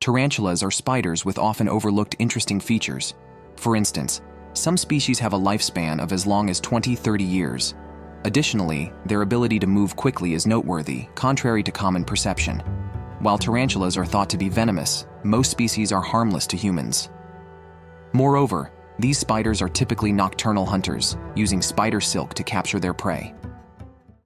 Tarantulas are spiders with often overlooked interesting features. For instance, some species have a lifespan of as long as 20-30 years. Additionally, their ability to move quickly is noteworthy, contrary to common perception. While tarantulas are thought to be venomous, most species are harmless to humans. Moreover, these spiders are typically nocturnal hunters, using spider silk to capture their prey.